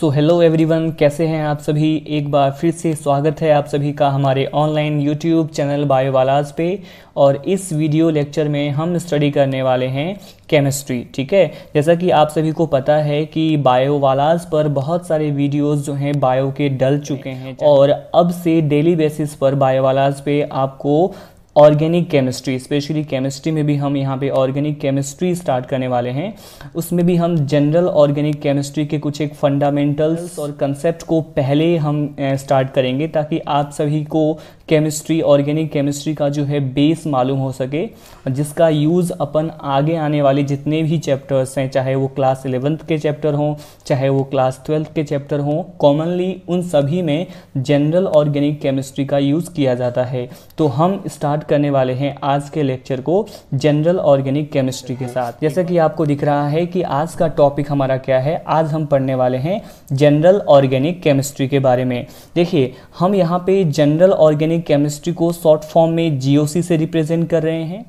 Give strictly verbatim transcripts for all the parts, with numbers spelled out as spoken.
So hello everyone, कैसे हैं आप सभी। एक बार फिर से स्वागत है आप सभी का हमारे ऑनलाइन यूट्यूब चैनल बायोवालास पे। और इस वीडियो लेक्चर में हम स्टडी करने वाले हैं केमिस्ट्री। ठीक है, जैसा कि आप सभी को पता है कि बायोवालास पर बहुत सारे वीडियोस जो हैं बायो के डल चुके हैं, और अब से डेली बेसिस पर बायोवालास पे आपको ऑर्गेनिक केमिस्ट्री, स्पेशली केमिस्ट्री में भी हम यहाँ पे ऑर्गेनिक केमिस्ट्री स्टार्ट करने वाले हैं। उसमें भी हम जनरल ऑर्गेनिक केमिस्ट्री के कुछ एक फंडामेंटल्स और कंसेप्ट को पहले हम स्टार्ट करेंगे, ताकि आप सभी को केमिस्ट्री, ऑर्गेनिक केमिस्ट्री का जो है बेस मालूम हो सके, जिसका यूज़ अपन आगे आने वाले जितने भी चैप्टर्स हैं, चाहे वो क्लास इलेवेंथ के चैप्टर हों, चाहे वो क्लास ट्वेल्थ के चैप्टर हों, कॉमनली उन सभी में जनरल ऑर्गेनिक केमिस्ट्री का यूज़ किया जाता है। तो हम स्टार्ट करने वाले हैं आज के लेक्चर को जनरल ऑर्गेनिक केमिस्ट्री के साथ। जैसा कि आपको दिख रहा है कि आज का टॉपिक हमारा क्या है, आज हम पढ़ने वाले हैं जनरल ऑर्गेनिक केमिस्ट्री के बारे में। देखिए, हम यहाँ पे जनरल ऑर्गेनिक केमिस्ट्री को शॉर्ट फॉर्म में जीओसी से रिप्रेजेंट कर रहे हैं।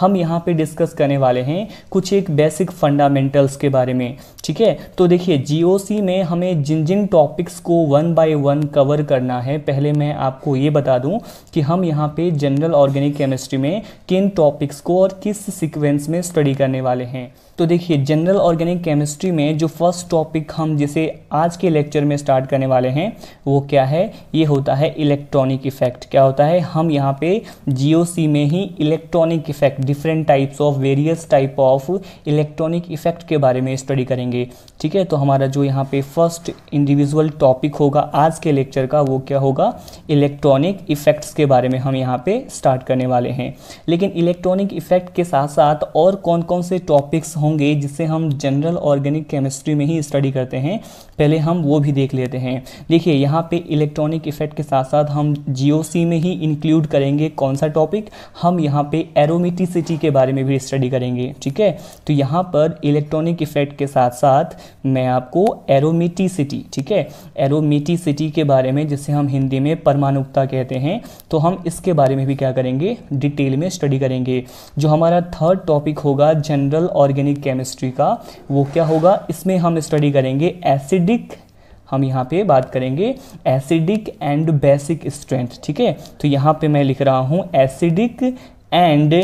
हम यहाँ पे डिस्कस करने वाले हैं कुछ एक बेसिक फंडामेंटल्स के बारे में। ठीक है, तो देखिए जीओसी में हमें जिन जिन टॉपिक्स को वन बाय वन कवर करना है, पहले मैं आपको ये बता दूं कि हम यहाँ पे जनरल ऑर्गेनिक केमिस्ट्री में किन टॉपिक्स को और किस सीक्वेंस में स्टडी करने वाले हैं। तो देखिए, जनरल ऑर्गेनिक केमिस्ट्री में जो फर्स्ट टॉपिक हम जिसे आज के लेक्चर में स्टार्ट करने वाले हैं वो क्या है, ये होता है इलेक्ट्रॉनिक इफेक्ट। क्या होता है, हम यहाँ पे जीओसी में ही electronic effect, different types of, various type of electronic effect के बारे में स्टडी करेंगे। ठीक है, तो हमारा जो यहाँ पे फर्स्ट इंडिविजुअल टॉपिक होगा आज के लेक्चर का वो क्या होगा, इलेक्ट्रॉनिक इफेक्ट्स के बारे में हम यहाँ पे स्टार्ट करने वाले हैं। लेकिन इलेक्ट्रॉनिक इफेक्ट के साथ साथ और कौन कौन से टॉपिक्स होंगे जिसे हम जनरल ऑर्गेनिक केमिस्ट्री में ही स्टडी करते हैं, पहले हम वो भी देख लेते हैं। देखिए, यहाँ पे इलेक्ट्रॉनिक इफेक्ट के साथ साथ हम जीओसी में ही इंक्लूड करेंगे कौन सा टॉपिक, हम यहाँ पे एरोमेटिसिटी के बारे में भी स्टडी करेंगे। ठीक है, तो यहाँ पर इलेक्ट्रॉनिक इफेक्ट के साथ साथ मैं आपको एरोमेटिसिटी, ठीक है, एरोमेटिसिटी के बारे में, जिसे हम हिंदी में परमाणुकता कहते हैं, तो हम इसके बारे में भी क्या करेंगे, डिटेल में स्टडी करेंगे। जो हमारा थर्ड टॉपिक होगा जनरल ऑर्गेनिक केमिस्ट्री का वो क्या होगा, इसमें हम स्टडी करेंगे एसिडिक, हम यहाँ पे बात करेंगे एसिडिक एंड बेसिक स्ट्रेंथ। ठीक है, तो यहाँ पे मैं लिख रहा हूँ एसिडिक एंड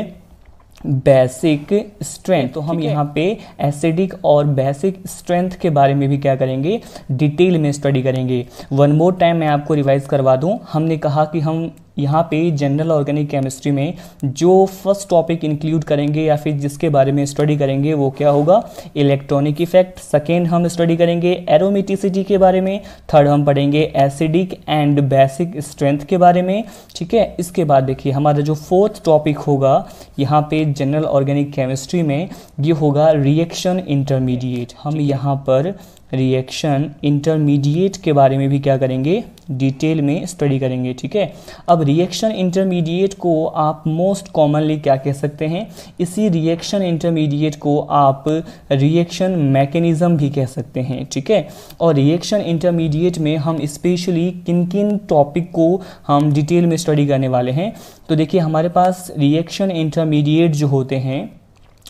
बेसिक स्ट्रेंथ। तो हम यहाँ पे एसिडिक और बेसिक स्ट्रेंथ के बारे में भी क्या करेंगे, डिटेल में स्टडी करेंगे। वन मोर टाइम मैं आपको रिवाइज करवा दूँ, हमने कहा कि हम यहाँ पे जनरल ऑर्गेनिक केमिस्ट्री में जो फर्स्ट टॉपिक इंक्लूड करेंगे या फिर जिसके बारे में स्टडी करेंगे वो क्या होगा, इलेक्ट्रॉनिक इफेक्ट। सेकेंड हम स्टडी करेंगे एरोमेटिसिटी के बारे में। थर्ड हम पढ़ेंगे एसिडिक एंड बेसिक स्ट्रेंथ के बारे में। ठीक है, इसके बाद देखिए हमारा जो फोर्थ टॉपिक होगा यहाँ पे जनरल ऑर्गेनिक केमिस्ट्री में ये होगा रिएक्शन इंटरमीडिएट। हम यहाँ पर रिएक्शन इंटरमीडिएट के बारे में भी क्या करेंगे, डिटेल में स्टडी करेंगे। ठीक है, अब रिएक्शन इंटरमीडिएट को आप मोस्ट कॉमनली क्या कह सकते हैं, इसी रिएक्शन इंटरमीडिएट को आप रिएक्शन मैकेनिज़्म भी कह सकते हैं। ठीक है, और रिएक्शन इंटरमीडिएट में हम स्पेशली किन किन टॉपिक को हम डिटेल में स्टडी करने वाले हैं। तो देखिए, हमारे पास रिएक्शन इंटरमीडिएट जो होते हैं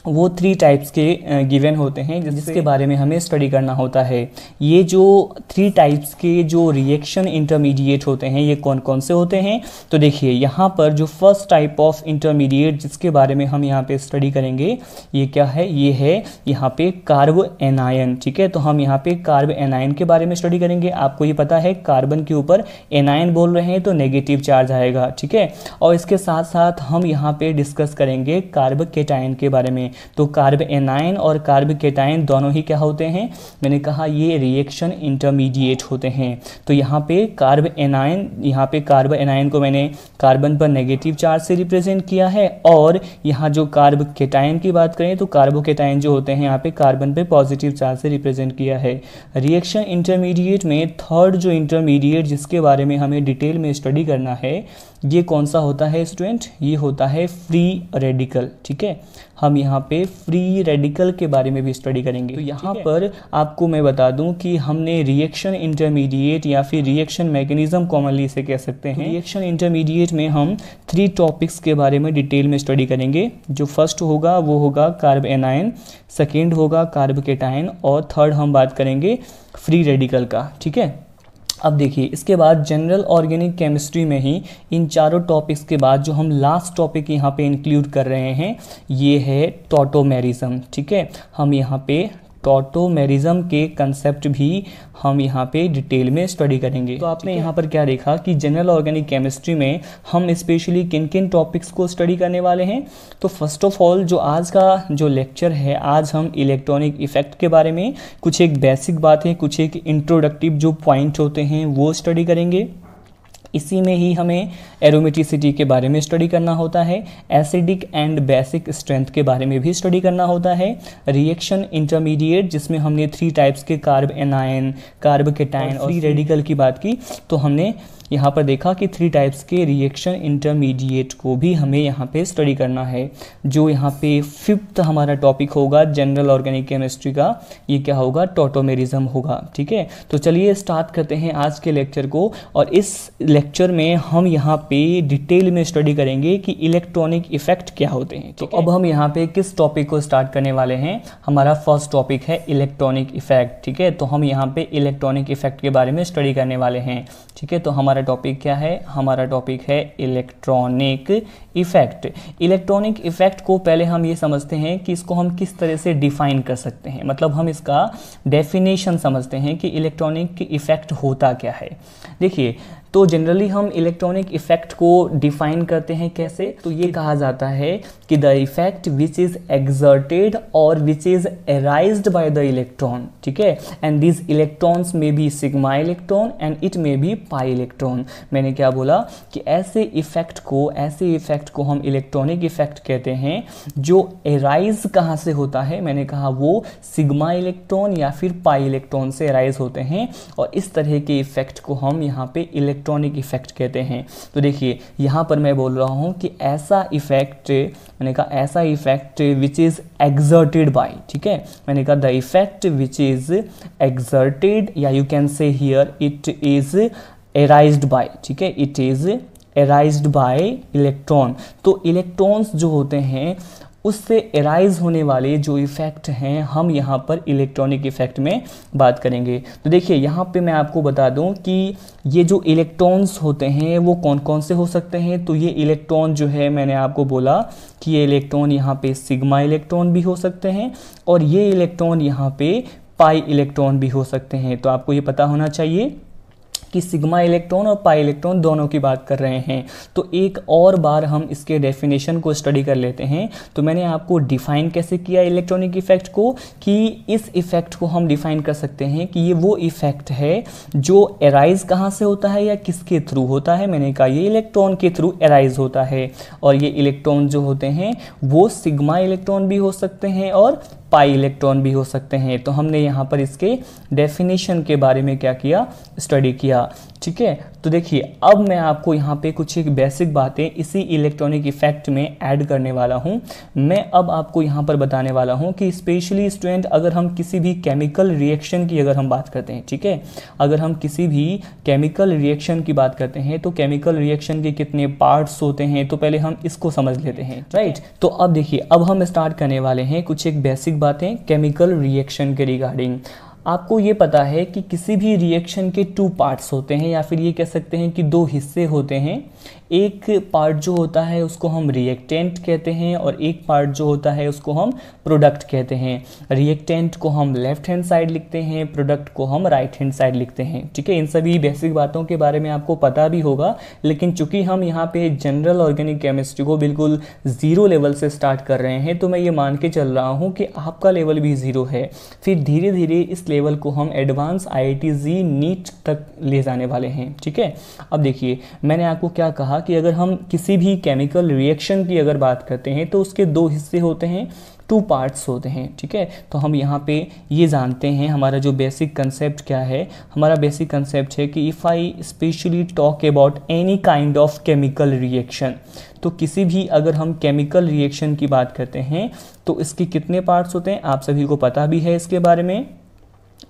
वो थ्री टाइप्स के गिवन होते हैं, जिसके बारे में हमें स्टडी करना होता है। ये जो थ्री टाइप्स के जो रिएक्शन इंटरमीडिएट होते हैं ये कौन कौन से होते हैं, तो देखिए यहाँ पर जो फर्स्ट टाइप ऑफ इंटरमीडिएट जिसके बारे में हम यहाँ पे स्टडी करेंगे ये क्या है, ये है यहाँ पे कार्बो एनायन। ठीक है, तो हम यहाँ पे कार्बो एनायन के बारे में स्टडी करेंगे। आपको ये पता है कार्बन के ऊपर एनायन बोल रहे हैं तो नेगेटिव चार्ज आएगा। ठीक है, और इसके साथ साथ हम यहाँ पर डिस्कस करेंगे कार्बो केटायन के बारे में। तो कार्ब एनायन और कार्ब केटायन दोनों ही क्या होते हैं, मैंने कहा ये रिएक्शन इंटरमीडिएट होते हैं। तो यहाँ पे कार्ब एनायन, यहाँ पे कार्ब एनायन को मैंने कार्बन पर नेगेटिव चार्ज से रिप्रेजेंट किया है, और यहाँ जो कार्ब केटायन की बात करें तो कार्बो केटायन जो होते हैं यहाँ पे कार्बन पे पॉजिटिव चार्ज से रिप्रेजेंट किया है। रिएक्शन इंटरमीडिएट में थर्ड जो इंटरमीडिएट जिसके बारे में हमें डिटेल में स्टडी करना है ये कौन सा होता है स्टूडेंट, ये होता है फ्री रेडिकल। ठीक है, हम यहाँ पे फ्री रेडिकल के बारे में भी स्टडी करेंगे। तो यहाँ पर आपको मैं बता दूं कि हमने रिएक्शन इंटरमीडिएट या फिर रिएक्शन मैकेनिज्म कॉमनली इसे कह सकते हैं। रिएक्शन इंटरमीडिएट में हम थ्री टॉपिक्स के बारे में डिटेल में स्टडी करेंगे। जो फर्स्ट होगा वो होगा कार्ब एनायन, सेकेंड होगा कार्ब केटायन और थर्ड हम बात करेंगे फ्री रेडिकल का। ठीक है, अब देखिए इसके बाद जनरल ऑर्गेनिक केमिस्ट्री में ही इन चारों टॉपिक्स के बाद जो हम लास्ट टॉपिक यहाँ पे इंक्लूड कर रहे हैं ये है टॉटोमेरिज्म। ठीक है, हम यहाँ पे टॉटोमेरिज्म के कंसेप्ट भी हम यहाँ पे डिटेल में स्टडी करेंगे। तो आपने यहाँ पर क्या देखा कि जनरल ऑर्गेनिक केमिस्ट्री में हम स्पेशली किन किन टॉपिक्स को स्टडी करने वाले हैं। तो फर्स्ट ऑफ ऑल जो आज का जो लेक्चर है, आज हम इलेक्ट्रॉनिक इफेक्ट के बारे में कुछ एक बेसिक बातें, कुछ एक इंट्रोडक्टिव जो पॉइंट होते हैं वो स्टडी करेंगे। इसी में ही हमें एरोमेटिसिटी के बारे में स्टडी करना होता है, एसिडिक एंड बेसिक स्ट्रेंथ के बारे में भी स्टडी करना होता है, रिएक्शन इंटरमीडिएट जिसमें हमने थ्री टाइप्स के कार्ब एनायन, कार्ब केटायन और फ्री रेडिकल की बात की। तो हमने यहाँ पर देखा कि थ्री टाइप्स के रिएक्शन इंटरमीडिएट को भी हमें यहाँ पे स्टडी करना है। जो यहाँ पे फिफ्थ हमारा टॉपिक होगा जनरल ऑर्गेनिक केमिस्ट्री का, ये क्या होगा, टॉटोमेरिज्म होगा। ठीक है, तो चलिए स्टार्ट करते हैं आज के लेक्चर को। और इस लेक्चर में हम यहाँ पे डिटेल में स्टडी करेंगे कि इलेक्ट्रॉनिक इफेक्ट क्या होते हैं। तो अब हम यहाँ पे किस टॉपिक को स्टार्ट करने वाले हैं, हमारा फर्स्ट टॉपिक है इलेक्ट्रॉनिक इफेक्ट। ठीक है, तो हम यहाँ पे इलेक्ट्रॉनिक इफेक्ट के बारे में स्टडी करने वाले हैं। ठीक है, तो हमारा हमारा टॉपिक क्या है, हमारा टॉपिक है इलेक्ट्रॉनिक इफेक्ट। इलेक्ट्रॉनिक इफेक्ट को पहले हम ये समझते हैं कि इसको हम किस तरह से डिफाइन कर सकते हैं, मतलब हम इसका डेफिनेशन समझते हैं कि इलेक्ट्रॉनिक इफेक्ट होता क्या है। देखिए, तो जनरली हम इलेक्ट्रॉनिक इफेक्ट को डिफाइन करते हैं कैसे, तो ये कहा जाता है कि the effect which is exerted और which is arised by the electron. ठीक है, and this electrons may be sigma electron and it may be pi electron. मैंने क्या बोला कि ऐसे इफेक्ट को ऐसे इफेक्ट को हम इलेक्ट्रॉनिक इफेक्ट कहते हैं जो अराइज कहाँ से होता है, मैंने कहा वो सिग्मा इलेक्ट्रॉन या फिर पाई इलेक्ट्रॉन से अराइज होते हैं। और इस तरह के इफेक्ट को हम यहाँ पे इलेक्ट्रॉन इलेक्ट्रॉनिक इफेक्ट कहते हैं। तो देखिए यहाँ पर मैं बोल रहा हूँ कि ऐसा इफेक्ट, मैंने कहा ऐसा effect which is exerted by. ठीक है, मैंने कहा the effect which is exerted या you can say here it is arised by. ठीक है, it is arised by electron. तो इलेक्ट्रॉन्स जो होते हैं उससे एराइज होने वाले जो इफ़ेक्ट हैं हम यहाँ पर इलेक्ट्रॉनिक इफ़ेक्ट में बात करेंगे। तो देखिए यहाँ पे मैं आपको बता दूँ कि ये जो इलेक्ट्रॉन्स होते हैं वो कौन कौन से हो सकते हैं। तो ये इलेक्ट्रॉन जो है, मैंने आपको बोला कि ये इलेक्ट्रॉन यहाँ पे सिग्मा इलेक्ट्रॉन भी हो सकते हैं और ये इलेक्ट्रॉन यहाँ पे पाई इलेक्ट्रॉन भी हो सकते हैं। तो आपको ये पता होना चाहिए कि सिग्मा इलेक्ट्रॉन और पाई इलेक्ट्रॉन दोनों की बात कर रहे हैं। तो एक और बार हम इसके डेफिनेशन को स्टडी कर लेते हैं। तो मैंने आपको डिफाइन कैसे किया इलेक्ट्रॉनिक इफेक्ट को, कि इस इफेक्ट को हम डिफाइन कर सकते हैं कि ये वो इफेक्ट है जो एराइज कहाँ से होता है या किसके थ्रू होता है। मैंने कहा ये इलेक्ट्रॉन के थ्रू एराइज होता है और ये इलेक्ट्रॉन जो होते हैं वो सिग्मा इलेक्ट्रॉन भी हो सकते हैं और पाई इलेक्ट्रॉन भी हो सकते हैं। तो हमने यहाँ पर इसके डेफिनेशन के बारे में क्या किया, स्टडी किया। ठीक है, तो देखिए अब मैं आपको यहाँ पे कुछ एक बेसिक बातें इसी इलेक्ट्रॉनिक इफेक्ट में ऐड करने वाला हूँ। मैं अब आपको यहाँ पर बताने वाला हूँ कि स्पेशली स्टूडेंट अगर हम किसी भी केमिकल रिएक्शन की अगर हम बात करते हैं, ठीक है, अगर हम किसी भी केमिकल रिएक्शन की बात करते हैं तो केमिकल रिएक्शन के कितने पार्ट्स होते हैं, तो पहले हम इसको समझ लेते हैं। राइट, तो अब देखिए अब हम स्टार्ट करने वाले हैं कुछ एक बेसिक बातें केमिकल रिएक्शन के रिगार्डिंग। आपको ये पता है कि किसी भी रिएक्शन के टू पार्ट्स होते हैं या फिर ये कह सकते हैं कि दो हिस्से होते हैं। एक पार्ट जो होता है उसको हम रिएक्टेंट कहते हैं और एक पार्ट जो होता है उसको हम प्रोडक्ट कहते हैं। रिएक्टेंट को हम लेफ्ट हैंड साइड लिखते हैं, प्रोडक्ट को हम राइट हैंड साइड लिखते हैं। ठीक है, इन सभी बेसिक बातों के बारे में आपको पता भी होगा, लेकिन चूंकि हम यहाँ पे जनरल ऑर्गेनिक केमिस्ट्री को बिल्कुल ज़ीरो लेवल से स्टार्ट कर रहे हैं तो मैं ये मान के चल रहा हूँ कि आपका लेवल भी ज़ीरो है। फिर धीरे धीरे इस लेवल को हम advance I I T JEE NEET तक ले जाने वाले हैं। ठीक है, अब देखिए मैंने आपको क्या कहा कि अगर हम किसी भी केमिकल रिएक्शन की अगर बात करते हैं तो उसके दो हिस्से होते हैं। टू पार्ट्स होते हैं, ठीक है। तो हम यहाँ पे ये जानते हैं हमारा जो बेसिक कंसेप्ट क्या है, हमारा बेसिक कंसेप्ट है कि if I specially talk about any kind of chemical reaction, तो किसी भी अगर हम केमिकल रिएक्शन की बात करते हैं तो इसके कितने पार्ट्स होते हैं, आप सभी को पता भी है इसके बारे में,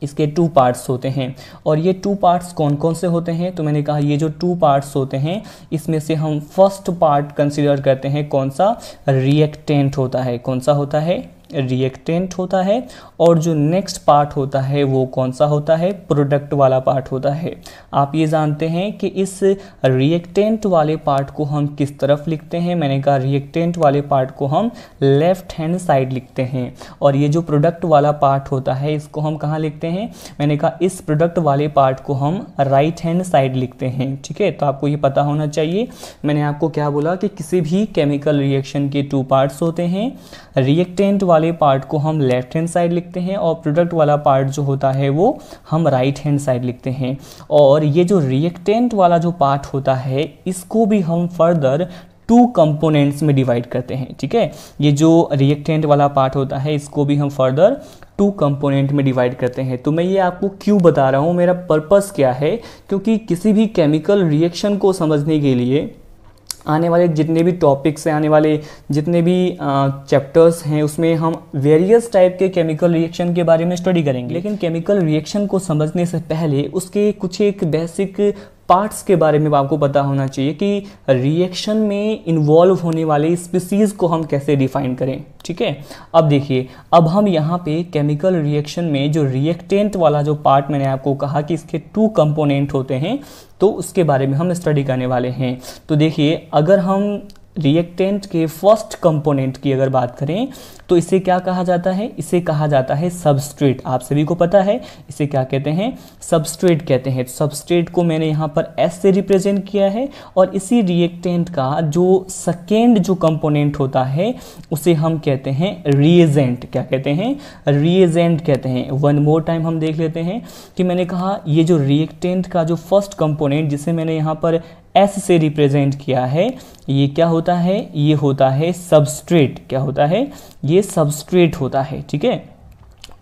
इसके टू पार्ट्स होते हैं। और ये टू पार्ट्स कौन कौन से होते हैं, तो मैंने कहा ये जो टू पार्ट्स होते हैं इसमें से हम फर्स्ट पार्ट कंसीडर करते हैं, कौन सा रिएक्टेंट होता है, कौन सा होता है रिएक्टेंट होता है। और जो नेक्स्ट पार्ट होता है वो कौन सा होता है, प्रोडक्ट वाला पार्ट होता है। आप ये जानते हैं कि इस रिएक्टेंट वाले पार्ट को हम किस तरफ लिखते हैं, मैंने कहा रिएक्टेंट वाले पार्ट को हम लेफ्ट हैंड साइड लिखते हैं। और ये जो प्रोडक्ट वाला पार्ट होता है इसको हम कहाँ लिखते हैं, मैंने कहा इस प्रोडक्ट वाले पार्ट को हम राइट हैंड साइड लिखते हैं, ठीक है। तो आपको ये पता होना चाहिए, मैंने आपको क्या बोला कि किसी भी केमिकल रिएक्शन के टू पार्ट्स होते हैं, रिएक्टेंट वाले पार्ट को हम लेफ्ट हैंड साइड लिखते हैं और प्रोडक्ट वाला पार्ट जो होता है वो हम राइट हैंड साइड लिखते हैं। और ये जो रिएक्टेंट वाला जो पार्ट होता है इसको भी हम फर्दर टू कंपोनेंट्स में डिवाइड करते हैं, ठीक है। ये जो रिएक्टेंट वाला पार्ट होता है इसको भी हम फर्दर टू कंपोनेंट में डिवाइड करते हैं। तो मैं ये आपको क्यों बता रहा हूँ, मेरा पर्पस क्या है, क्योंकि किसी भी केमिकल रिएक्शन को समझने के लिए आने वाले जितने भी टॉपिक्स हैं, आने वाले जितने भी चैप्टर्स हैं, उसमें हम वेरियस टाइप के केमिकल रिएक्शन के बारे में स्टडी करेंगे। लेकिन केमिकल रिएक्शन को समझने से पहले उसके कुछ एक बेसिक पार्ट्स के बारे में आपको पता होना चाहिए कि रिएक्शन में इन्वॉल्व होने वाले स्पीसीज़ को हम कैसे डिफाइन करें, ठीक है। अब देखिए, अब हम यहाँ पे केमिकल रिएक्शन में जो रिएक्टेंट वाला जो पार्ट मैंने आपको कहा कि इसके टू कंपोनेंट होते हैं, तो उसके बारे में हम स्टडी करने वाले हैं। तो देखिए, अगर हम रिएक्टेंट के फर्स्ट कंपोनेंट की अगर बात करें तो इसे क्या कहा जाता है, इसे कहा जाता है सबस्ट्रेट। आप सभी को पता है इसे क्या कहते हैं, सबस्ट्रेट कहते हैं। सबस्ट्रेट को मैंने यहाँ पर S से रिप्रेजेंट किया है। और इसी रिएक्टेंट का जो सेकेंड जो कंपोनेंट होता है उसे हम कहते हैं रिएजेंट। क्या कहते हैं, रिएजेंट कहते हैं। वन मोर टाइम हम देख लेते हैं कि मैंने कहा ये जो रिएक्टेंट का जो फर्स्ट कंपोनेंट जिसे मैंने यहाँ पर S से रिप्रेजेंट किया है, ये क्या होता है, ये होता है सबस्ट्रेट। क्या होता है, ये सबस्ट्रेट होता है, ठीक है।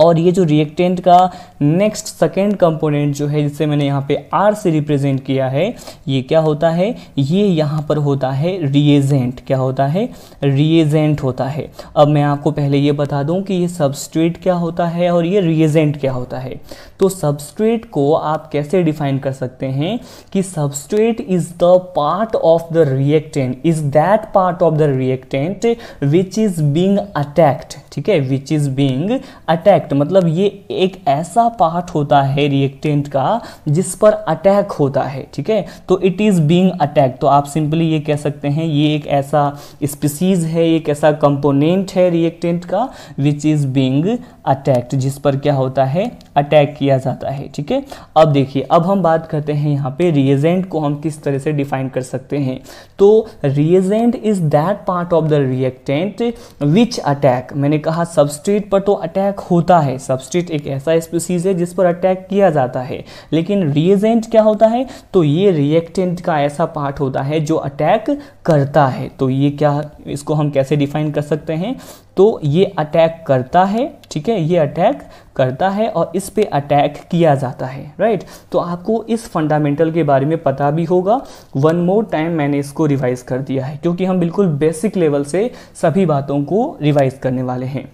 और ये जो रिएक्टेंट का नेक्स्ट सेकेंड कंपोनेंट जो है जिसे मैंने यहाँ पे R से रिप्रेजेंट किया है, ये क्या होता है, ये यहाँ पर होता है रिएजेंट। क्या होता है, रिएजेंट होता है। अब मैं आपको पहले ये बता दूँ कि ये सबस्ट्रेट क्या होता है और ये रिएजेंट क्या होता है। तो सबस्ट्रेट को आप कैसे डिफाइन कर सकते हैं कि substrate is the part of the reactant, is that part of the reactant which is being attacked, ठीक है, विच इज़ बीइंग अटैक्ड। मतलब ये एक ऐसा पार्ट होता है रिएक्टेंट का जिस पर अटैक होता है, ठीक है। तो इट इज बीइंग अटैक, तो आप सिंपली ये कह सकते हैं ये एक ऐसा स्पीसीज है, एक ऐसा कंपोनेंट है रिएक्टेंट का विच इज बीइंग अटैक्ड, जिस पर क्या होता है, अटैक किया जाता है, ठीक है। अब देखिए, अब हम बात करते हैं यहाँ पे रिएजेंट को हम किस तरह से डिफाइन कर सकते हैं। तो reagent is that part of the reactant which attack, मैंने कहा सबस्ट्रेट पर तो अटैक होता है, सबस्ट्रेट एक ऐसा स्पीसीज है जिस पर अटैक किया जाता है। लेकिन रिएजेंट क्या होता है, तो ये रिएक्टेंट का ऐसा पार्ट होता है जो अटैक करता है। तो ये क्या, इसको हम कैसे डिफाइन कर सकते हैं, तो ये अटैक करता है, ठीक है, ये अटैक करता है और इस पे अटैक किया जाता है, राइट। तो आपको इस फंडामेंटल के बारे में पता भी होगा। वन मोर टाइम मैंने इसको रिवाइज कर दिया है क्योंकि हम बिल्कुल बेसिक लेवल से सभी बातों को रिवाइज करने वाले हैं।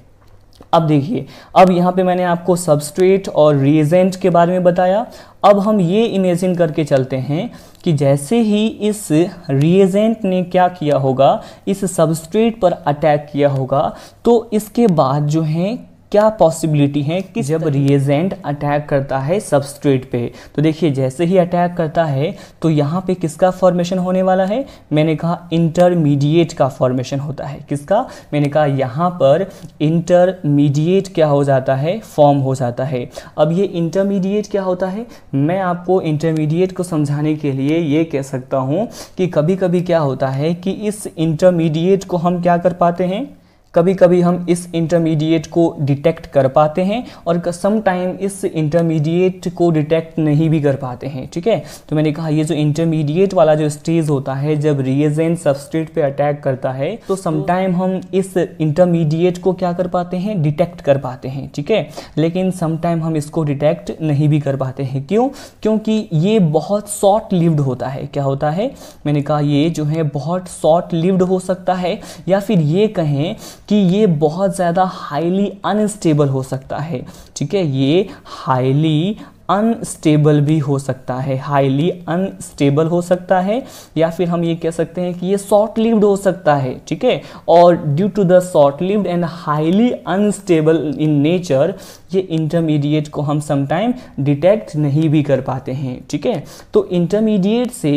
अब देखिए, अब यहाँ पे मैंने आपको सबस्ट्रेट और रिएजेंट के बारे में बताया। अब हम ये इमेजिन करके चलते हैं कि जैसे ही इस रिएजेंट ने क्या किया होगा, इस सबस्ट्रेट पर अटैक किया होगा, तो इसके बाद जो है क्या पॉसिबिलिटी है कि जब रिएजेंट अटैक करता है सबस्ट्रेट पे, तो देखिए जैसे ही अटैक करता है तो यहाँ पे किसका फॉर्मेशन होने वाला है, मैंने कहा इंटरमीडिएट का फॉर्मेशन होता है। किसका, मैंने कहा यहाँ पर इंटरमीडिएट क्या हो जाता है, फॉर्म हो जाता है। अब ये इंटरमीडिएट क्या होता है, मैं आपको इंटरमीडिएट को समझाने के लिए ये कह सकता हूँ कि कभी कभी क्या होता है कि इस इंटरमीडिएट को हम क्या कर पाते हैं, कभी कभी हम इस इंटरमीडिएट को डिटेक्ट कर पाते हैं और सम टाइम इस इंटरमीडिएट को डिटेक्ट नहीं भी कर पाते हैं। ठीक है, तो मैंने कहा ये जो इंटरमीडिएट वाला जो स्टेज होता है जब रिएजेंट सबस्ट्रेट पे अटैक करता है तो समटाइम हम इस इंटरमीडिएट को क्या कर पाते हैं, डिटेक्ट कर पाते हैं। ठीक है, लेकिन समटाइम हम इसको डिटेक्ट नहीं भी कर पाते हैं। क्यों? क्योंकि ये बहुत शॉर्ट लिव्ड होता है। क्या होता है, मैंने कहा ये जो है बहुत शॉर्ट लिव्ड हो सकता है, या फिर ये कहें कि ये बहुत ज़्यादा हाईली अनस्टेबल हो सकता है। ठीक है, ये हाईली अनस्टेबल भी हो सकता है, हाईली अनस्टेबल हो सकता है, या फिर हम ये कह सकते हैं कि ये शॉर्ट लिव्ड हो सकता है। ठीक है, और due to the short lived and highly unstable in nature ये इंटरमीडिएट को हम समटाइम डिटेक्ट नहीं भी कर पाते हैं। ठीक है, तो इंटरमीडिएट से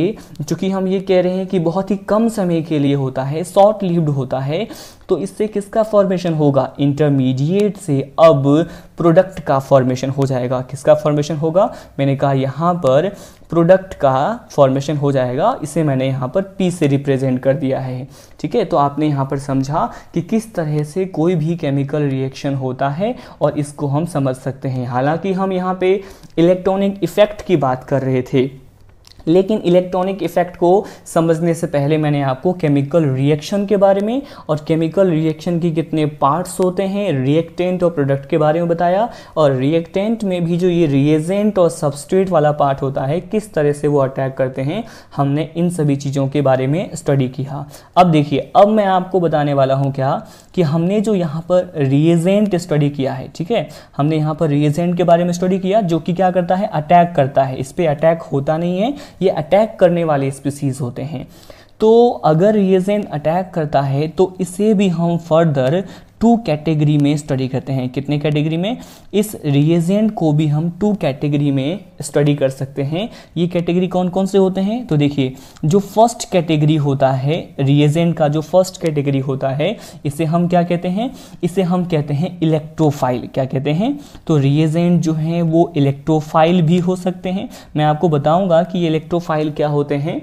चूँकि हम ये कह रहे हैं कि बहुत ही कम समय के लिए होता है, शॉर्ट लिव्ड होता है, तो इससे किसका फॉर्मेशन होगा, इंटरमीडिएट से अब प्रोडक्ट का फॉर्मेशन हो जाएगा। किसका फॉर्मेशन होगा, मैंने कहा यहाँ पर प्रोडक्ट का फॉर्मेशन हो जाएगा। इसे मैंने यहाँ पर पी से रिप्रेजेंट कर दिया है। ठीक है, तो आपने यहाँ पर समझा कि किस तरह से कोई भी केमिकल रिएक्शन होता है और इसको हम समझ सकते हैं। हालांकि हम यहाँ पे इलेक्ट्रॉनिक इफेक्ट की बात कर रहे थे, लेकिन इलेक्ट्रॉनिक इफेक्ट को समझने से पहले मैंने आपको केमिकल रिएक्शन के बारे में और केमिकल रिएक्शन की कितने पार्ट्स होते हैं, रिएक्टेंट और प्रोडक्ट के बारे में बताया, और रिएक्टेंट में भी जो ये रिएजेंट और सबस्ट्रेट वाला पार्ट होता है किस तरह से वो अटैक करते हैं, हमने इन सभी चीज़ों के बारे में स्टडी किया। अब देखिए, अब मैं आपको बताने वाला हूँ क्या कि हमने जो यहाँ पर रिएजेंट स्टडी किया है। ठीक है, हमने यहाँ पर रिएजेंट के बारे में स्टडी किया जो कि क्या करता है, अटैक करता है। इस पर अटैक होता नहीं है, ये अटैक करने वाले स्पीसीज होते हैं। तो अगर रिएजेंट अटैक करता है तो इसे भी हम फर्दर टू कैटेगरी में स्टडी करते हैं। कितने कैटेगरी में, इस रिएजेंट को भी हम टू कैटेगरी में स्टडी कर सकते हैं। ये कैटेगरी कौन कौन से होते हैं, तो देखिए जो फर्स्ट कैटेगरी होता है, रिएजेंट का जो फर्स्ट कैटेगरी होता है इसे हम क्या कहते हैं, इसे हम कहते हैं इलेक्ट्रोफाइल। क्या कहते हैं, तो रिएजेंट जो है वो इलेक्ट्रोफाइल भी हो सकते हैं। मैं आपको बताऊँगा कि ये इलेक्ट्रोफाइल क्या होते हैं,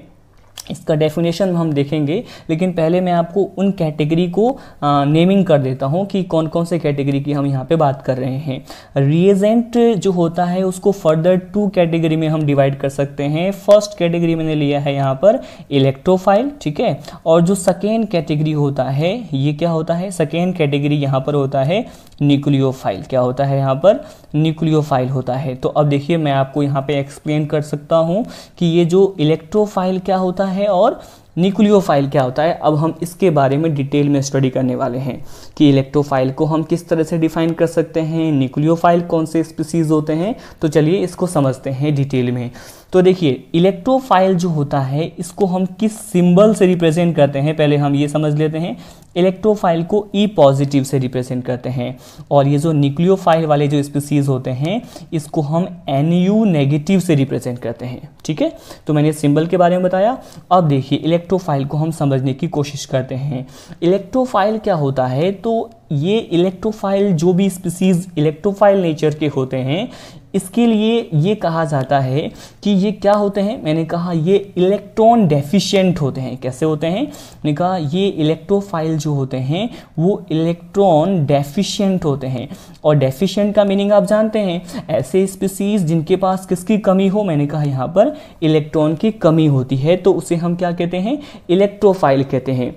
इसका डेफिनेशन हम देखेंगे, लेकिन पहले मैं आपको उन कैटेगरी को आ, नेमिंग कर देता हूं कि कौन कौन से कैटेगरी की हम यहां पे बात कर रहे हैं। रिएजेंट जो होता है उसको फर्दर टू कैटेगरी में हम डिवाइड कर सकते हैं। फर्स्ट कैटेगरी मैंने लिया है यहां पर इलेक्ट्रोफाइल। ठीक है, और जो सेकेंड कैटेगरी होता है ये क्या होता है, सेकेंड कैटेगरी यहाँ पर होता है न्यूक्लियोफाइल। क्या होता है यहाँ पर, न्यूक्लियोफाइल होता है। तो अब देखिए मैं आपको यहाँ पे एक्सप्लेन कर सकता हूँ कि ये जो इलेक्ट्रोफाइल क्या होता है और न्यूक्लियोफाइल क्या होता है। अब हम इसके बारे में डिटेल में स्टडी करने वाले हैं कि इलेक्ट्रोफाइल को हम किस तरह से डिफाइन कर सकते हैं, न्यूक्लियोफाइल कौन से स्पीसीज होते हैं। तो चलिए इसको समझते हैं डिटेल में। तो देखिए इलेक्ट्रोफाइल जो होता है इसको हम किस सिंबल से रिप्रेजेंट करते हैं, पहले हम ये समझ लेते हैं। इलेक्ट्रोफाइल को ई पॉजिटिव से रिप्रेजेंट करते हैं, और ये जो न्यूक्लियोफाइल वाले जो स्पीसीज होते हैं इसको हम एन यू नेगेटिव से रिप्रेजेंट करते हैं। ठीक है, तो मैंने सिंबल के बारे में बताया। अब देखिए इलेक्ट्रोफाइल को हम समझने की कोशिश करते हैं। इलेक्ट्रोफाइल क्या होता है, तो ये इलेक्ट्रोफाइल जो भी स्पीसीज इलेक्ट्रोफाइल नेचर के होते हैं इसके लिए ये कहा जाता है कि ये क्या होते हैं, मैंने कहा ये इलेक्ट्रॉन डेफिशिएंट होते हैं। कैसे होते हैं, मैंने कहा ये इलेक्ट्रोफाइल जो होते हैं वो इलेक्ट्रॉन डेफिशिएंट होते हैं, और डेफिशिएंट का मीनिंग आप जानते हैं, ऐसे स्पीसीज जिनके पास किसकी कमी हो, मैंने कहा यहाँ पर इलेक्ट्रॉन की कमी होती है, तो उसे हम क्या कहते हैं, इलेक्ट्रोफाइल कहते हैं।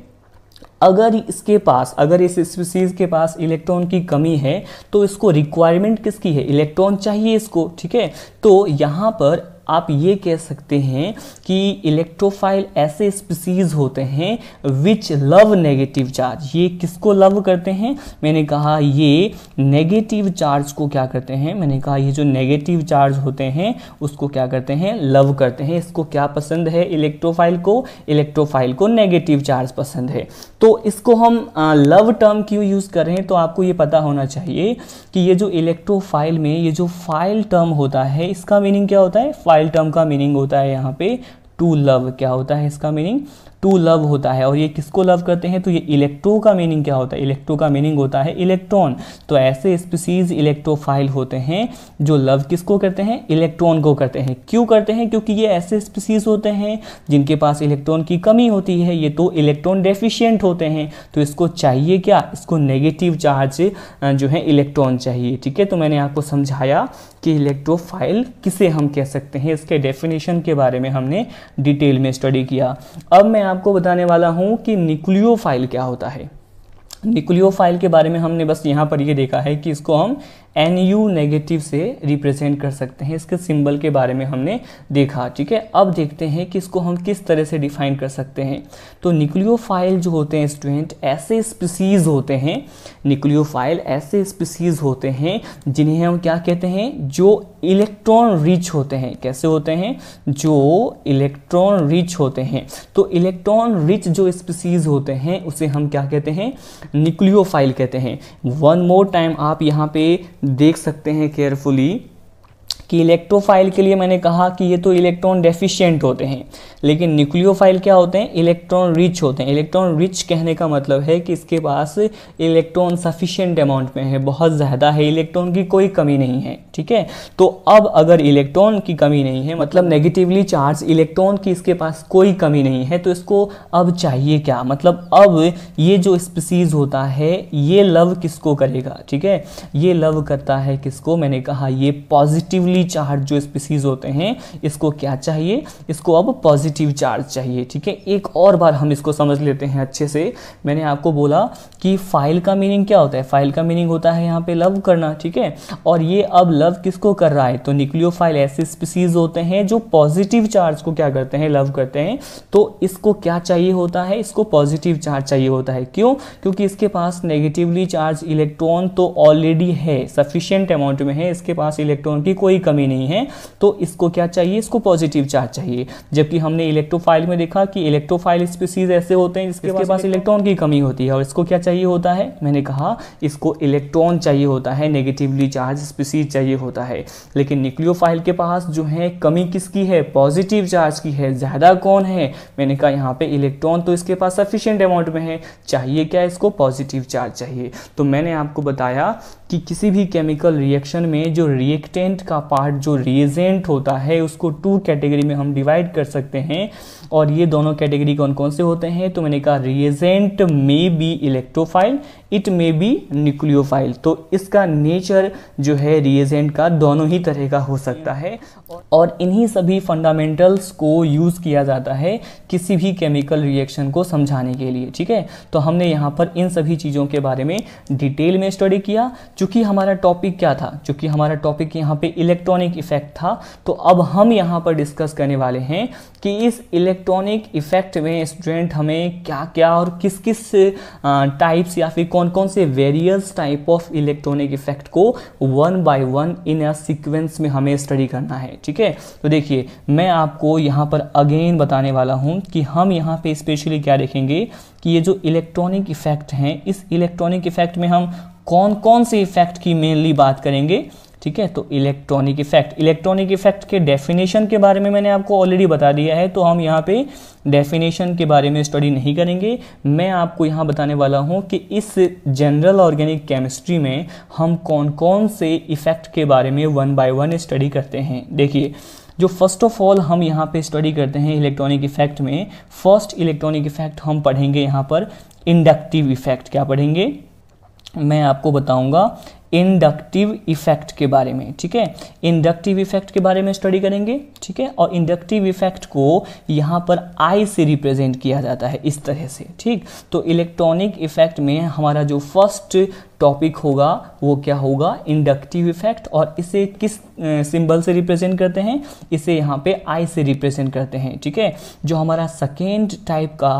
अगर इसके पास अगर इस स्पीसीज के पास इलेक्ट्रॉन की कमी है तो इसको रिक्वायरमेंट किसकी है, इलेक्ट्रॉन चाहिए इसको। ठीक है, तो यहाँ पर आप ये कह सकते हैं कि इलेक्ट्रोफाइल ऐसे स्पीसीज होते हैं विच लव नेगेटिव चार्ज। ये किसको लव करते हैं, मैंने कहा ये नेगेटिव चार्ज को क्या करते हैं, मैंने कहा ये जो नेगेटिव चार्ज होते हैं उसको क्या करते हैं, लव करते हैं। इसको क्या पसंद है, इलेक्ट्रोफाइल को, इलेक्ट्रोफाइल को नेगेटिव चार्ज पसंद है। तो इसको हम आ, लव टर्म क्यों यूज़ कर रहे हैं, तो आपको ये पता होना चाहिए कि ये जो इलेक्ट्रोफाइल में ये जो फाइल टर्म होता है इसका मीनिंग क्या होता है, फाइल टर्म का मीनिंग होता है यहाँ पे टू लव। क्या होता है इसका मीनिंग, टू लव होता है। और ये किसको लव करते हैं, तो ये इलेक्ट्रो का मीनिंग क्या होता है, इलेक्ट्रो का मीनिंग होता है इलेक्ट्रॉन। तो ऐसे स्पीसीज इलेक्ट्रोफाइल होते हैं जो लव किसको करते हैं, इलेक्ट्रॉन को करते हैं। क्यों करते हैं, क्योंकि ये ऐसे स्पीसीज होते हैं जिनके पास इलेक्ट्रॉन की कमी होती है, ये तो इलेक्ट्रॉन डेफिशिएंट होते हैं। तो इसको चाहिए क्या, इसको नेगेटिव चार्ज जो है इलेक्ट्रॉन चाहिए। ठीक है, तो मैंने आपको समझाया कि इलेक्ट्रोफाइल किसे हम कह सकते हैं, इसके डेफिनेशन के बारे में हमने डिटेल में स्टडी किया। अब मैं आपको बताने वाला हूं कि न्यूक्लियोफाइल क्या होता है। न्यूक्लियोफाइल के बारे में हमने बस यहाँ पर ये देखा है कि इसको हम N U नेगेटिव से रिप्रेजेंट कर सकते हैं, इसके सिंबल के बारे में हमने देखा। ठीक है, अब देखते हैं कि इसको हम किस तरह से डिफाइन कर सकते हैं। तो न्यूक्लियोफाइल जो होते हैं स्टूडेंट, ऐसे स्पीसीज होते हैं, न्यूक्लियोफाइल ऐसे स्पीसीज होते हैं जिन्हें हम क्या कहते हैं, जो इलेक्ट्रॉन रिच होते हैं। कैसे होते हैं, जो इलेक्ट्रॉन रिच होते हैं। तो इलेक्ट्रॉन रिच जो स्पीसीज होते हैं उसे हम क्या कहते हैं, न्यूक्लियोफाइल कहते हैं। वन मोर टाइम आप यहाँ पे देख सकते हैं केयरफुली कि इलेक्ट्रोफाइल के लिए मैंने कहा कि ये तो इलेक्ट्रॉन डेफिशिएंट होते हैं, लेकिन न्यूक्लियोफाइल क्या होते हैं, इलेक्ट्रॉन रिच होते हैं। इलेक्ट्रॉन रिच कहने का मतलब है कि इसके पास इलेक्ट्रॉन सफिशिएंट अमाउंट में है, बहुत ज़्यादा है, इलेक्ट्रॉन की कोई कमी नहीं है। ठीक है, तो अब अगर इलेक्ट्रॉन की कमी नहीं है, मतलब नेगेटिवली चार्ज इलेक्ट्रॉन की इसके पास कोई कमी नहीं है, तो इसको अब चाहिए क्या, मतलब अब ये जो स्पीसीज होता है ये लव किसको करेगा। ठीक है, ये लव करता है किसको, मैंने कहा ये पॉजिटिवली चार्ज जो स्पीसीज होते हैं इसको क्या चाहिए, इसको अब पॉजिटिव चार्ज चाहिए। ठीक है, एक और बार हम इसको समझ लेते हैं अच्छे से। मैंने आपको बोला कि फाइल का मीनिंग क्या होता है, फाइल का मीनिंग होता है यहाँ पे लव करना। ठीक है, और ये अब लव किसको कर रहा है, तो न्यूक्लियोफाइल ऐसे स्पीसीज होते हैं जो पॉजिटिव चार्ज को क्या करते हैं, लव करते हैं। तो इसको क्या चाहिए होता है, इसको पॉजिटिव चार्ज चाहिए होता है। क्यों, क्योंकि इसके पास नेगेटिवली चार्ज इलेक्ट्रॉन तो ऑलरेडी है, सफिशिएंट अमाउंट में है, इसके पास इलेक्ट्रॉन की कोई कमी नहीं है, तो इसको क्या चाहिए, इसको पॉजिटिव चार्ज चाहिए। जबकि हमने इलेक्ट्रोफाइल में देखा कि इलेक्ट्रोफाइल स्पीसीज ऐसे होते हैं जिसके पास इलेक्ट्रॉन की कमी होती है, और इसको क्या चाहिए होता है, मैंने कहा इसको इलेक्ट्रॉन चाहिए होता है, नेगेटिवली चार्ज स्पीसीज चाहिए होता है। लेकिन न्यूक्लियोफाइल के पास जो है कमी किसकी है, पॉजिटिव चार्ज की है, ज्यादा कौन है, मैंने कहा यहाँ पे इलेक्ट्रॉन, तो इसके पास सफिशिएंट अमाउंट में है, चाहिए क्या, इसको पॉजिटिव चार्ज चाहिए। तो मैंने आपको बताया कि किसी भी केमिकल रिएक्शन में जो रिएक्टेंट का पार्ट जो रिएजेंट होता है उसको टू कैटेगरी में हम डिवाइड कर सकते हैं, और ये दोनों कैटेगरी कौन कौन से होते हैं, तो मैंने कहा reagent may be electrophile, it may be nucleophile. तो इसका नेचर जो है रिएजेंट का दोनों ही तरह का हो सकता है, और इन्हीं सभी फंडामेंटल्स को यूज़ किया जाता है किसी भी केमिकल रिएक्शन को समझाने के लिए। ठीक है, तो हमने यहाँ पर इन सभी चीज़ों के बारे में डिटेल में स्टडी किया। चूँकि हमारा टॉपिक क्या था, चूँकि हमारा टॉपिक यहाँ पे इलेक्ट्रॉनिक इफेक्ट था, तो अब हम यहाँ पर डिस्कस करने वाले हैं कि इस इलेक्ट्रॉनिक इफेक्ट में स्टूडेंट हमें क्या क्या और किस किस टाइप्स या फिर कौन कौन से various type of electronic effect को one by one in a sequence में हमें स्टडी करना है। ठीक है, तो देखिए मैं आपको यहाँ पर अगेन बताने वाला हूँ कि हम यहाँ पे स्पेशली क्या देखेंगे कि ये जो इलेक्ट्रॉनिक इफेक्ट हैं, इस इलेक्ट्रॉनिक इफेक्ट में हम कौन कौन से इफेक्ट की मेनली बात करेंगे। ठीक है, तो इलेक्ट्रॉनिक इफेक्ट, इलेक्ट्रॉनिक इफेक्ट के डेफिनेशन के बारे में मैंने आपको ऑलरेडी बता दिया है, तो हम यहाँ पे डेफिनेशन के बारे में स्टडी नहीं करेंगे। मैं आपको यहाँ बताने वाला हूँ कि इस जनरल ऑर्गेनिक केमिस्ट्री में हम कौन कौन से इफेक्ट के बारे में वन बाय वन स्टडी करते हैं। देखिए जो फर्स्ट ऑफ ऑल हम यहाँ पे स्टडी करते हैं इलेक्ट्रॉनिक इफेक्ट में, फर्स्ट इलेक्ट्रॉनिक इफेक्ट हम पढ़ेंगे यहाँ पर इंडक्टिव इफेक्ट। क्या पढ़ेंगे, मैं आपको बताऊँगा इंडक्टिव इफेक्ट के बारे में। ठीक है, इंडक्टिव इफेक्ट के बारे में स्टडी करेंगे। ठीक है, और इंडक्टिव इफेक्ट को यहाँ पर आई से रिप्रेजेंट किया जाता है इस तरह से। ठीक, तो इलेक्ट्रॉनिक इफेक्ट में हमारा जो फर्स्ट टॉपिक होगा वो क्या होगा, इंडक्टिव इफेक्ट, और इसे किस सिंबल से रिप्रेजेंट करते हैं, इसे यहाँ पे आई से रिप्रेजेंट करते हैं। ठीक है, जो हमारा सेकेंड टाइप का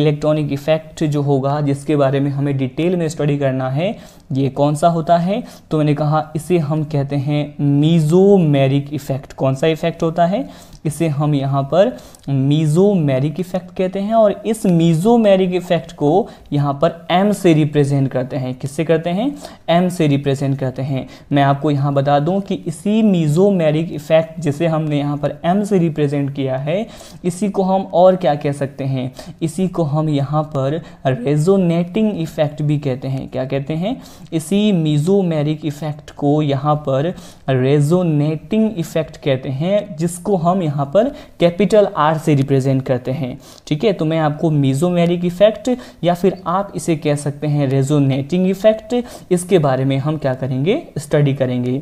इलेक्ट्रॉनिक इफेक्ट जो होगा जिसके बारे में हमें डिटेल में स्टडी करना है, ये कौन सा होता है, तो मैंने कहा इसे हम कहते हैं मीजोमेरिक इफेक्ट। कौन सा इफेक्ट होता है, इसे हम यहाँ पर मीजोमेरिक इफेक्ट कहते हैं, और इस मीजोमेरिक इफेक्ट को यहाँ पर एम से रिप्रेजेंट करते हैं। किससे करते करते हैं, एम से रिप्रेजेंट करते हैं। मैं आपको यहाँ बता दूँ कि इसी मीजोमेरिक इफेक्ट जिसे हमने यहाँ पर एम से रिप्रेजेंट किया है, इसी को हम और क्या कह सकते हैं, इसी को हम यहाँ पर रेजोनेटिंग इफेक्ट भी कहते हैं। क्या कहते हैं? इसी मीजोमेरिक इफेक्ट को यहाँ पर रेजोनेटिंग इफेक्ट कहते हैं, जिसको हम यहाँ पर कैपिटल आर से रिप्रेजेंट करते हैं। ठीक है, तो मैं आपको मीजोमेरिक इफेक्ट या फिर आप इसे कह सकते हैं रेजोनेटिंग इफेक्ट, इसके बारे में हम क्या करेंगे, स्टडी करेंगे।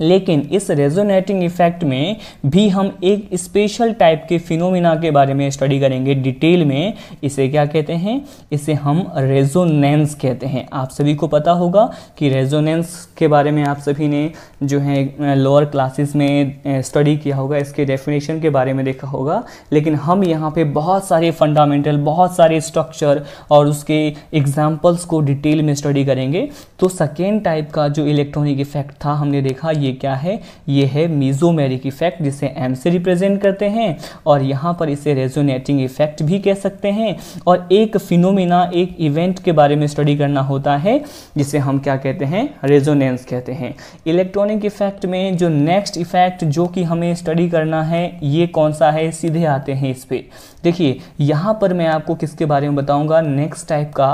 लेकिन इस रेजोनेटिंग इफेक्ट में भी हम एक स्पेशल टाइप के फिनोमिना के बारे में स्टडी करेंगे डिटेल में। इसे क्या कहते हैं? इसे हम रेजोनेंस कहते हैं। आप सभी को पता होगा कि रेजोनेंस के बारे में आप सभी ने जो है लोअर क्लासेस में स्टडी किया होगा, इसके डेफिनेशन के बारे में देखा होगा। लेकिन हम यहाँ पे बहुत सारे फंडामेंटल, बहुत सारे स्ट्रक्चर और उसके एग्जाम्पल्स को डिटेल में स्टडी करेंगे। तो सेकेंड टाइप का जो इलेक्ट्रॉनिक इफेक्ट था हमने देखा, ये क्या है? ये है मीजोमेरिक इफेक्ट, जिसे एम से रिप्रेजेंट करते हैं और यहाँ पर इसे रेजोनेटिंग इफेक्ट भी कह सकते हैं। और एक फिनोमिना, एक इवेंट के बारे में स्टडी करना होता है, जिसे हम क्या कहते हैं, रेजोनेंस कहते हैं। इलेक्ट्रॉनिक इफेक्ट में जो नेक्स्ट इफेक्ट जो कि हमें स्टडी करना है, ये कौन सा है, सीधे आते हैं इस पर। देखिए यहाँ पर मैं आपको किसके बारे में बताऊँगा, नेक्स्ट टाइप का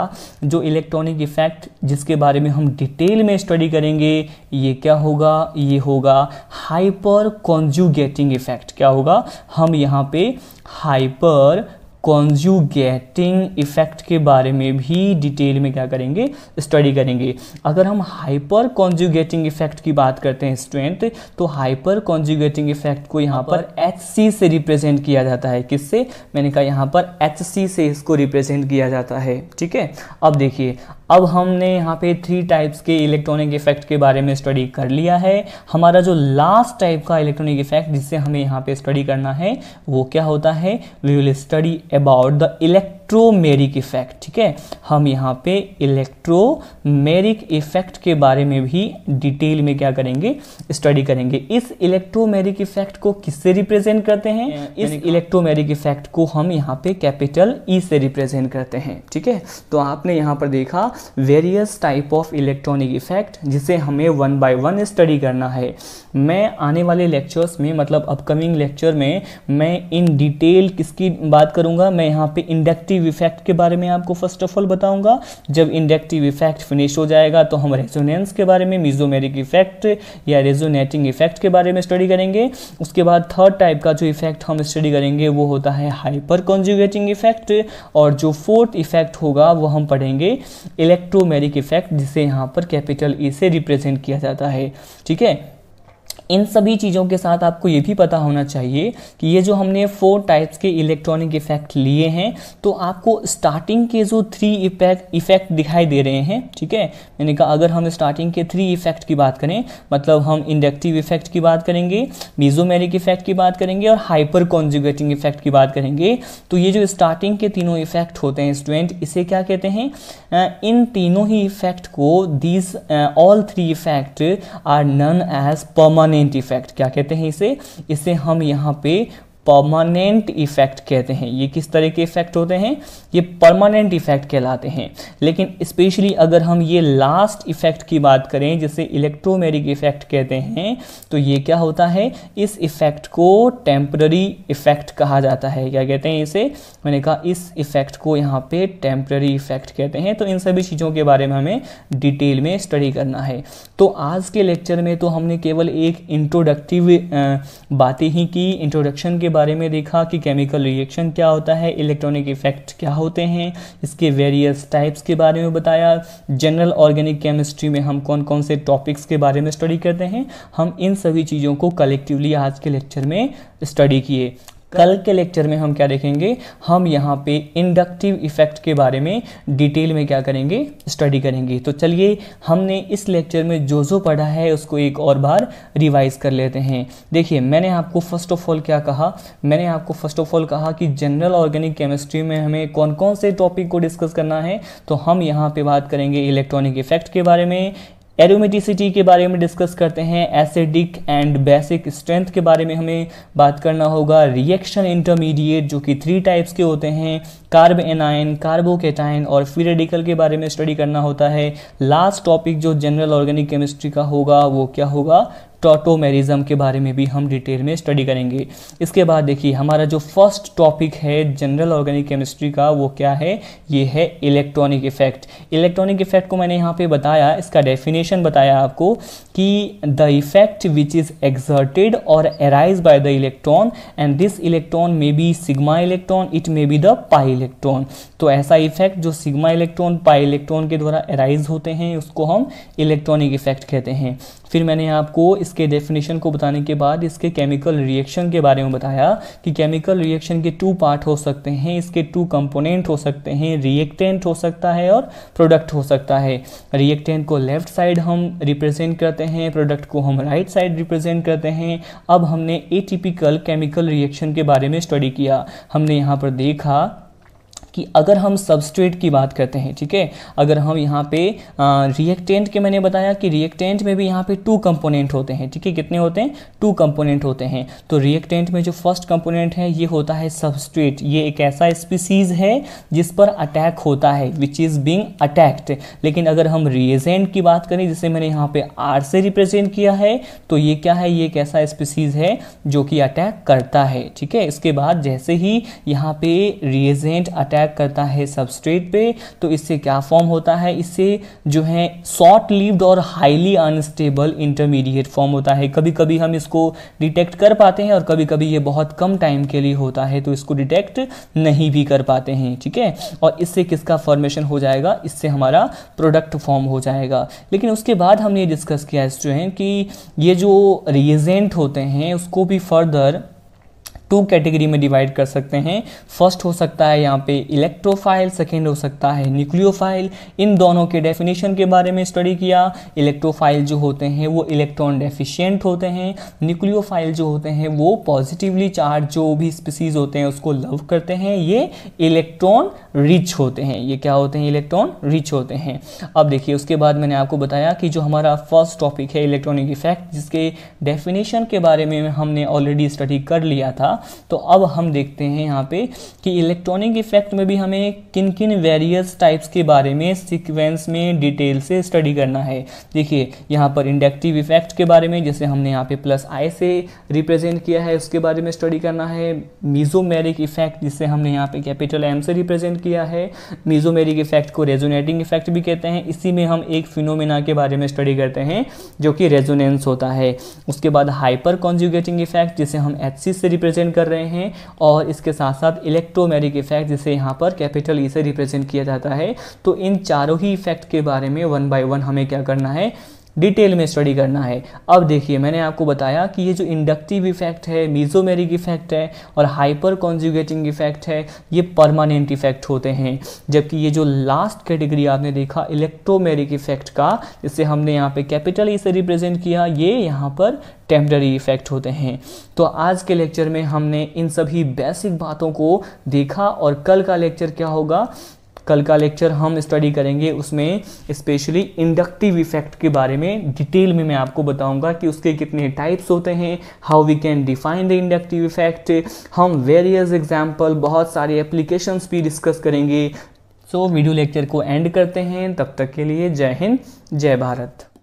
जो इलेक्ट्रॉनिक इफेक्ट जिसके बारे में हम डिटेल में स्टडी करेंगे, ये क्या होगा, ये होगा हाइपर कॉन्जुगेटिंग इफेक्ट। क्या होगा? हम यहाँ पे हाइपर कॉन्जुगेटिंग इफेक्ट के बारे में भी डिटेल में क्या करेंगे, स्टडी करेंगे। अगर हम हाइपर कॉन्जुगेटिंग इफेक्ट की बात करते हैं स्टूडेंट, तो हाइपर कॉन्जुगेटिंग इफेक्ट को यहाँ पर एच सी से रिप्रेजेंट किया जाता है। किससे? मैंने कहा यहाँ पर एच सी से इसको रिप्रेजेंट किया जाता है। ठीक है, अब देखिए, अब हमने यहाँ पे थ्री टाइप्स के इलेक्ट्रॉनिक इफेक्ट के बारे में स्टडी कर लिया है। हमारा जो लास्ट टाइप का इलेक्ट्रॉनिक इफेक्ट जिससे हमें यहाँ पे स्टडी करना है, वो क्या होता है, we will study about the elect electromeric effect. ठीक है, हम यहाँ पे इलेक्ट्रोमेरिक इफेक्ट के बारे में भी डिटेल में क्या करेंगे, स्टडी करेंगे। इस इलेक्ट्रोमेरिक इफेक्ट को किससे रिप्रेजेंट करते हैं? इस इलेक्ट्रोमेरिक इफेक्ट को हम यहाँ पे कैपिटल ई से रिप्रेजेंट करते हैं। ठीक है, तो आपने यहाँ पर देखा various type of electronic effect, जिसे हमें वन बाय वन स्टडी करना है। मैं आने वाले लेक्चर्स में, मतलब अपकमिंग लेक्चर में, मैं इन डिटेल किसकी बात करूँगा, मैं यहाँ पे इंडक्टिव इफेक्ट के बारे में आपको फर्स्ट ऑफ ऑल बताऊंगा। जब इंडक्टिव इफेक्ट फिनिश हो जाएगा तो हम रेजोनेंस के बारे में, मीजोमेरिक इफेक्ट या रेजोनेटिंग इफेक्ट के बारे में स्टडी करेंगे। उसके बाद थर्ड टाइप का जो इफेक्ट हम स्टडी करेंगे वो होता है हाइपर कॉन्जुगेटिंग इफेक्ट, और जो फोर्थ इफेक्ट होगा वो हम पढ़ेंगे इलेक्ट्रोमेरिक इफेक्ट, जिसे यहाँ पर कैपिटल ई से रिप्रेजेंट किया जाता है। ठीक है, इन सभी चीज़ों के साथ आपको ये भी पता होना चाहिए कि ये जो हमने फोर टाइप्स के इलेक्ट्रॉनिक इफेक्ट लिए हैं, तो आपको स्टार्टिंग के जो थ्री इफेक्ट इफेक्ट दिखाई दे रहे हैं, ठीक है, मैंने कहा अगर हम स्टार्टिंग के थ्री इफेक्ट की बात करें, मतलब हम इंडक्टिव इफेक्ट की बात करेंगे, मीजोमेरिक इफेक्ट की बात करेंगे और हाइपर कॉन्जुगेटिंग इफेक्ट की बात करेंगे, तो ये जो स्टार्टिंग के तीनों इफेक्ट होते हैं स्टूडेंट, इसे क्या कहते हैं, इन तीनों ही इफेक्ट को, these all three effect are known as permanent effect. क्या कहते हैं इसे? इसे हम यहाँ पे परमानेंट इफेक्ट कहते हैं। ये किस तरह के इफेक्ट होते हैं? ये परमानेंट इफेक्ट कहलाते हैं। लेकिन स्पेशली अगर हम ये लास्ट इफेक्ट की बात करें, जिसे इलेक्ट्रोमेरिक इफेक्ट कहते हैं, तो ये क्या होता है, इस इफेक्ट को टेम्पररी इफेक्ट कहा जाता है। क्या कहते हैं इसे? मैंने कहा इस इफेक्ट को यहाँ पे टेम्पररी इफेक्ट कहते हैं। तो इन सभी चीज़ों के बारे में हमें डिटेल में स्टडी करना है। तो आज के लेक्चर में तो हमने केवल एक इंट्रोडक्टिव बातें ही की, इंट्रोडक्शन के बारे में देखा कि केमिकल रिएक्शन क्या होता है, इलेक्ट्रॉनिक इफेक्ट क्या होते हैं, इसके वेरियस टाइप्स के बारे में बताया। जनरल ऑर्गेनिक केमिस्ट्री में हम कौन कौन से टॉपिक्स के बारे में स्टडी करते हैं, हम इन सभी चीज़ों को कलेक्टिवली आज के लेक्चर में स्टडी किए। कल के लेक्चर में हम क्या देखेंगे, हम यहाँ पे इंडक्टिव इफेक्ट के बारे में डिटेल में क्या करेंगे, स्टडी करेंगे। तो चलिए, हमने इस लेक्चर में जो जो पढ़ा है उसको एक और बार रिवाइज कर लेते हैं। देखिए, मैंने आपको फर्स्ट ऑफ ऑल क्या कहा, मैंने आपको फर्स्ट ऑफ ऑल कहा कि जनरल ऑर्गेनिक केमिस्ट्री में हमें कौन कौन से टॉपिक को डिस्कस करना है। तो हम यहाँ पर बात करेंगे इलेक्ट्रॉनिक इफेक्ट के बारे में, एरोमेटिसिटी के बारे में डिस्कस करते हैं, एसिडिक एंड बेसिक स्ट्रेंथ के बारे में हमें बात करना होगा, रिएक्शन इंटरमीडिएट जो कि थ्री टाइप्स के होते हैं, कार्ब एनायन, कार्बोकेटायन और फ्री रेडिकल के बारे में स्टडी करना होता है। लास्ट टॉपिक जो जनरल ऑर्गेनिक केमिस्ट्री का होगा वो क्या होगा, टॉटोमेरिज्म के बारे में भी हम डिटेल में स्टडी करेंगे। इसके बाद देखिए हमारा जो फर्स्ट टॉपिक है जनरल ऑर्गेनिक केमिस्ट्री का वो क्या है, ये है इलेक्ट्रॉनिक इफेक्ट। इलेक्ट्रॉनिक इफेक्ट को मैंने यहाँ पे बताया, इसका डेफिनेशन बताया आपको कि the effect which is exerted और arise by the electron and this electron may be sigma electron, it may be the pi electron. तो ऐसा इफेक्ट जो सिग्मा इलेक्ट्रॉन पाई इलेक्ट्रॉन के द्वारा अराइज होते हैं उसको हम इलेक्ट्रॉनिक इफेक्ट कहते हैं। फिर मैंने आपको के डेफिनेशन को बताने के बाद इसके केमिकल रिएक्शन के बारे में बताया कि केमिकल रिएक्शन के टू पार्ट हो सकते हैं, इसके टू कंपोनेंट हो सकते हैं, रिएक्टेंट हो सकता है और प्रोडक्ट हो सकता है। रिएक्टेंट को लेफ्ट साइड हम रिप्रेजेंट करते हैं, प्रोडक्ट को हम राइट साइड रिप्रेजेंट करते हैं। अब हमने एटिपिकल केमिकल रिएक्शन के बारे में स्टडी किया। हमने यहाँ पर देखा कि अगर हम सबस्ट्रेट की बात करते हैं, ठीक है, अगर हम यहाँ पे रिएक्टेंट के, मैंने बताया कि रिएक्टेंट में भी यहाँ पे टू कंपोनेंट होते हैं, ठीक है, कितने होते हैं, टू कंपोनेंट होते हैं। तो रिएक्टेंट में जो फर्स्ट कंपोनेंट है ये होता है सबस्ट्रेट, ये एक ऐसा स्पीसीज है जिस पर अटैक होता है, विच इज़ बीइंग अटैक्ड। लेकिन अगर हम रिएजेंट की बात करें जिसे मैंने यहाँ पे आर से रिप्रेजेंट किया है, तो ये क्या है, ये एक ऐसा स्पीसीज है जो कि अटैक करता है, ठीक है। इसके बाद जैसे ही यहाँ पे रिएजेंट अटैक करता है सबस्ट्रेट पे, तो इससे क्या फॉर्म होता है, इससे जो है शॉर्ट लिव्ड और हाईली अनस्टेबल इंटरमीडिएट फॉर्म होता है। कभी कभी हम इसको डिटेक्ट कर पाते हैं और कभी कभी ये बहुत कम टाइम के लिए होता है तो इसको डिटेक्ट नहीं भी कर पाते हैं, ठीक है। और इससे किसका फॉर्मेशन हो जाएगा, इससे हमारा प्रोडक्ट फॉर्म हो जाएगा। लेकिन उसके बाद हमने ये डिस्कस किया स्टूडेंट कि ये जो रिएजेंट होते हैं उसको भी फर्दर टू कैटेगरी में डिवाइड कर सकते हैं। फर्स्ट हो सकता है यहाँ पे इलेक्ट्रोफाइल, सेकेंड हो सकता है न्यूक्लियोफाइल। इन दोनों के डेफिनेशन के बारे में स्टडी किया। इलेक्ट्रोफाइल जो होते हैं वो इलेक्ट्रॉन डेफिशिएंट होते हैं, न्यूक्लियोफाइल जो होते हैं वो पॉजिटिवली चार्ज जो भी स्पीसीज होते हैं उसको लव करते हैं, ये इलेक्ट्रॉन रिच होते हैं, ये क्या होते हैं, इलेक्ट्रॉन रिच होते हैं। अब देखिए उसके बाद मैंने आपको बताया कि जो हमारा फर्स्ट टॉपिक है इलेक्ट्रॉनिक इफेक्ट, जिसके डेफिनेशन के बारे में हमने ऑलरेडी स्टडी कर लिया था। तो अब हम देखते हैं यहाँ पे कि इलेक्ट्रॉनिक इफेक्ट में भी हमें किन किन वेरियस टाइप्स के बारे में सीक्वेंस में डिटेल से स्टडी करना है। देखिए यहाँ पर इंडक्टिव इफेक्ट के बारे में जैसे हमने यहाँ पे प्लस आई से रिप्रेजेंट किया है उसके बारे में स्टडी करना है। मीजोमेरिक इफेक्ट जिसे हमने यहाँ पे कैपिटल एम से रिप्रेजेंट किया है, मीजोमेरिक इफेक्ट को रेजोनेटिंग इफेक्ट भी कहते हैं। इसी में हम एक फिनोमेना के बारे में स्टडी करते हैं जो कि रेजोनेंस होता है। उसके बाद हाइपर कॉन्जुगेटिंग इफेक्ट जिसे हम एच सी से रिप्रेजेंट कर रहे हैं और इसके साथ साथ इलेक्ट्रोमेरिक इफेक्ट जिसे यहाँ पर कैपिटल ई से रिप्रेजेंट किया जाता है। तो इन चारों ही इफेक्ट के बारे में वन बाय वन हमें क्या करना है, डिटेल में स्टडी करना है। अब देखिए मैंने आपको बताया कि ये जो इंडक्टिव इफेक्ट है, मीजोमेरिक इफेक्ट है और हाइपर कॉन्जुगेटिंग इफेक्ट है, ये परमानेंट इफेक्ट होते हैं। जबकि ये जो लास्ट कैटेगरी आपने देखा इलेक्ट्रोमेरिक इफेक्ट का, जिसे हमने यहाँ पे कैपिटल ई से रिप्रेजेंट किया, ये यहाँ पर टेम्पररी इफेक्ट होते हैं। तो आज के लेक्चर में हमने इन सभी बेसिक बातों को देखा और कल का लेक्चर क्या होगा, कल का लेक्चर हम स्टडी करेंगे उसमें स्पेशली इंडक्टिव इफेक्ट के बारे में डिटेल में मैं आपको बताऊंगा कि उसके कितने टाइप्स होते हैं, how we can define the inductive effect. हम वेरियस एग्जांपल, बहुत सारे एप्लीकेशंस भी डिस्कस करेंगे। सो वीडियो लेक्चर को एंड करते हैं, तब तक के लिए जय हिंद, जय भारत।